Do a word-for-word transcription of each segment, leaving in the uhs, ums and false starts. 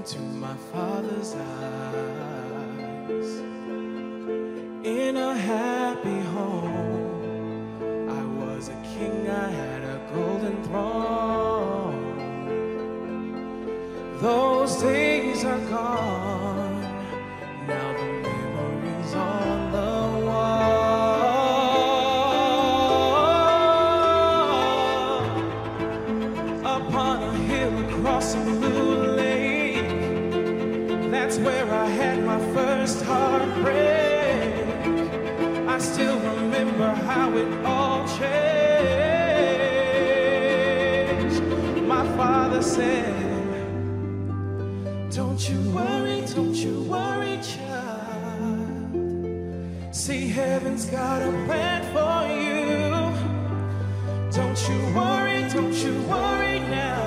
into my Father's eyes. In a happy home, I was a king, I had a golden throne. Those days are gone, now the memories on the wall. Upon a hill across a blue lake, that's where I had my first heartbreak. I still remember how it all changed. My Father said, "Don't you worry, don't you worry, child. See, heaven's got a plan for you. Don't you worry, don't you worry now.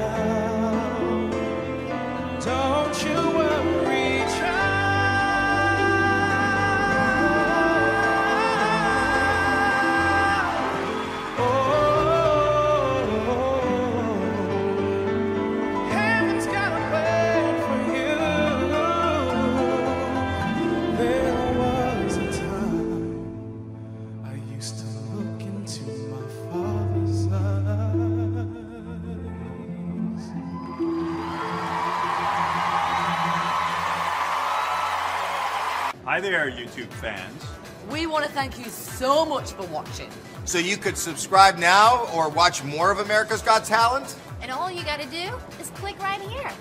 Don't you worry, child. Oh, heaven's got a plan for you." There was a time I used to look into my Father's eyes. Hi there, YouTube fans. We want to thank you so much for watching. So you could subscribe now or watch more of America's Got Talent? And all you gotta do is click right here.